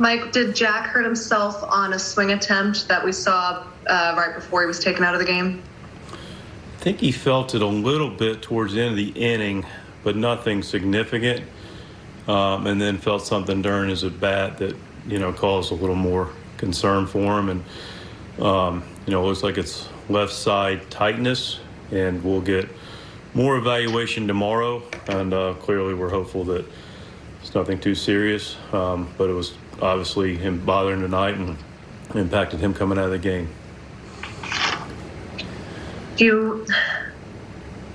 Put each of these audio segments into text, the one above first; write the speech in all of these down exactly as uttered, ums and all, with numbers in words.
Mike, did Jack hurt himself on a swing attempt that we saw uh, right before he was taken out of the game? I think he felt it a little bit towards the end of the inning, but nothing significant. Um, and then felt something during his at-bat that, you know, caused a little more concern for him. And, um, you know, it looks like it's left side tightness, and we'll get more evaluation tomorrow. And uh, clearly we're hopeful that it's nothing too serious, um, but it was obviously him bothering tonight and impacted him coming out of the game. You,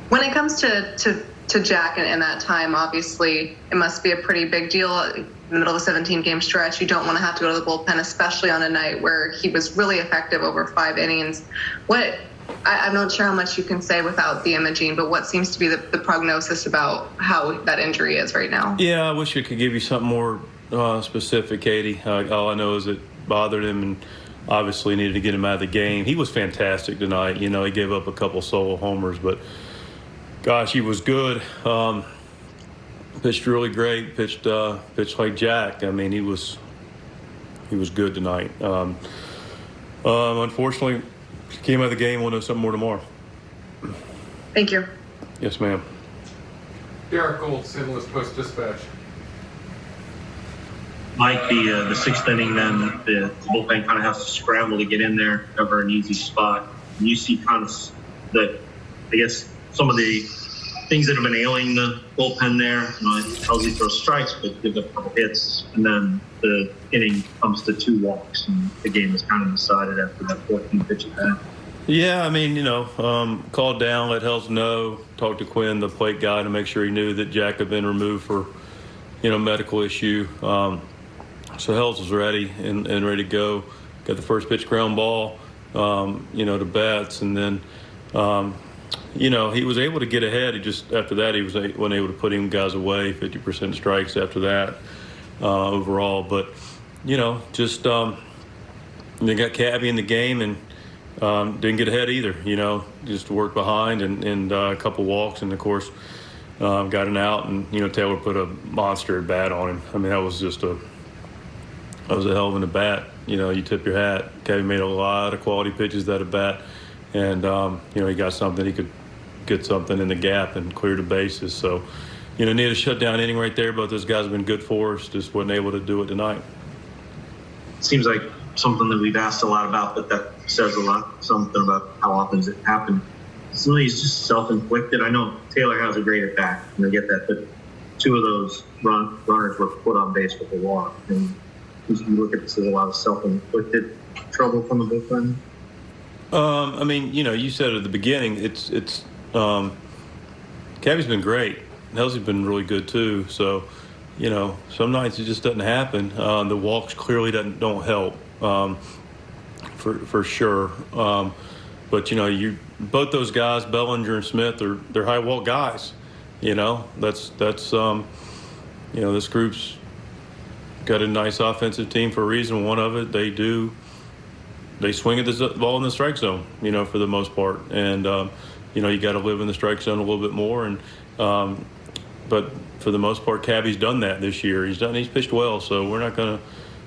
when it comes to, to, to Jack and, and that time, obviously it must be a pretty big deal in the middle of a seventeen-game stretch. You don't want to have to go to the bullpen, especially on a night where he was really effective over five innings. What I, I'm not sure how much you can say without the imaging, but what seems to be the, the prognosis about how that injury is right now? Yeah, I wish I could give you something more uh, specific, Katie. Uh, all I know is it bothered him and obviously needed to get him out of the game. He was fantastic tonight. You know, he gave up a couple solo homers, but gosh, he was good. Um, pitched really great. Pitched, uh, pitched like Jack. I mean, he was, he was good tonight. Um, um, unfortunately, if he came out of the game. We'll know something more tomorrow. Thank you. Yes, ma'am. Derek Gold, Saint Louis Post Dispatch. Mike, the uh, the sixth inning, then the bullpen kind of has to scramble to get in there, cover an easy spot. And you see kind of that, I guess, some of the things that have been ailing the bullpen there. You know, Halsey throws strikes, but gives up a couple hits, and then the inning comes to two walks, and the game is kind of decided after that fourteen-pitch attack. Yeah, I mean, you know, um, called down, let Hells know, talked to Quinn, the plate guy, to make sure he knew that Jack had been removed for, you know, medical issue. Um, So Hells was ready and, and ready to go. Got the first pitch ground ball, um, you know, to Bats. And then, um, you know, he was able to get ahead. He just, after that, he was a, wasn't able to put him guys away, fifty percent strikes after that uh, overall. But, you know, just um, they got Cabby in the game and um, didn't get ahead either, you know, just worked behind and, and uh, a couple walks. And, of course, um, got an out. And, you know, Taylor put a monster at bat on him. I mean, that was just a – that was a hell of an at-bat. You know, you tip your hat. Cabby made a lot of quality pitches that at-bat. And, um, you know, he got something. He could get something in the gap and clear the bases. So, you know, need a shutdown inning right there. But those guys have been good for us. Just wasn't able to do it tonight. Seems like something that we've asked a lot about, but that says a lot. Something about how often does it happen. It's really just self-inflicted. I know Taylor has a great at-bat. And they get that. But two of those run, runners were put on base with a walk. And you look at this as a lot of self-inflicted trouble from the bullpen? Um, I mean, you know, you said at the beginning, it's, it's, um, Cabby's been great. Nelsie's been really good too. So, you know, some nights it just doesn't happen. Uh, the walks clearly doesn't, don't help, um, for, for sure. Um, but, you know, you, both those guys, Bellinger and Smith, are, they're high walk guys. You know, that's, that's, um, you know, this group's got a nice offensive team for a reason. One of it, they do, they swing at the ball in the strike zone, you know, for the most part. And, um, you know, you got to live in the strike zone a little bit more. And, um, but for the most part, Cabby's done that this year. He's done, he's pitched well. So we're not going to,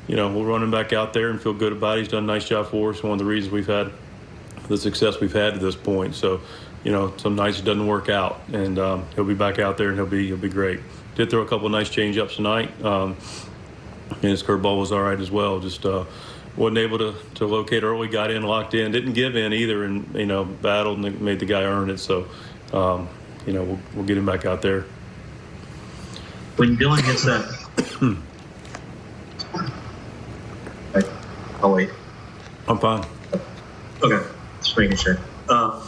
you know, we'll run him back out there and feel good about it. He's done a nice job for us. One of the reasons we've had the success we've had to this point. So, you know, some nights it doesn't work out. And um, he'll be back out there and he'll be, he'll be great. Did throw a couple of nice change-ups tonight. Um, And his curveball was all right as well. Just uh, wasn't able to, to locate early, got in, locked in, didn't give in either, and, you know, battled and made the guy earn it. So, um, you know, we'll, we'll get him back out there. When Dylan hits that. I'll wait. I'm fine. Okay. Just making sure. Uh,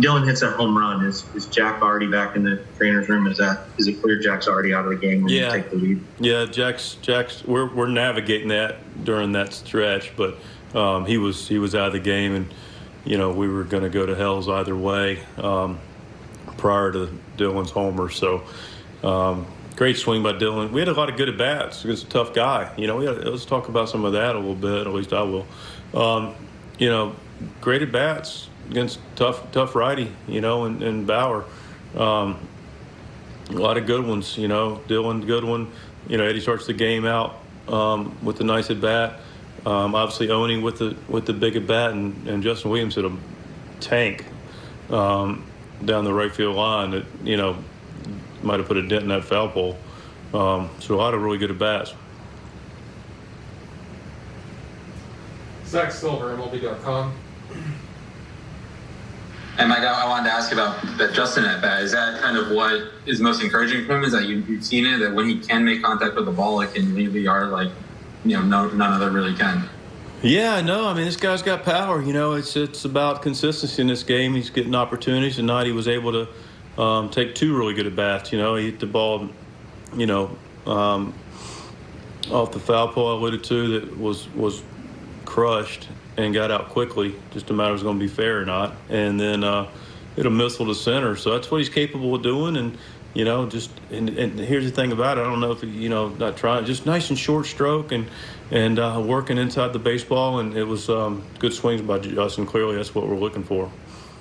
Dylan hits that home run. Is is Jack already back in the trainer's room? Is that is it clear Jack's already out of the game when yeah. you take the lead? Yeah, Jack's Jack's we're we're navigating that during that stretch, but um, he was he was out of the game, and you know we were going to go to Hells either way um, prior to Dylan's homer. So um, great swing by Dylan. We had a lot of good at bats. He was a tough guy. You know, we had, let's talk about some of that a little bit. At least I will. Um, you know, great at bats against tough tough righty, you know, and, and Bauer. Um, a lot of good ones, you know. Dylan, good one. You know, Eddie starts the game out um, with the nice at bat. Um, obviously, Owney with the with the big at bat, and, and Justin Williams hit a tank um, down the right field line that, you know, might have put a dent in that foul pole. Um, so a lot of really good at bats. Zach Silver, M L B dot com. And Mike, I wanted to ask you about that Justin at bat. Is that kind of what is most encouraging for him? Is that you, you've seen it, that when he can make contact with the ball, it can leave the yard like, you know, no, none other really can? Yeah, no, I mean, this guy's got power. You know, it's it's about consistency in this game. He's getting opportunities. Tonight he was able to um, take two really good at bats. You know, he hit the ball, you know, um, off the foul pole I alluded to that was was crushed and got out quickly, just a matter of it was going to be fair or not. And then uh, hit a missile to center. So that's what he's capable of doing. And, you know, just and, and here's the thing about it. I don't know if, you know, not trying, just nice and short stroke and and uh, working inside the baseball. And it was um, good swings by Justin. Clearly, that's what we're looking for.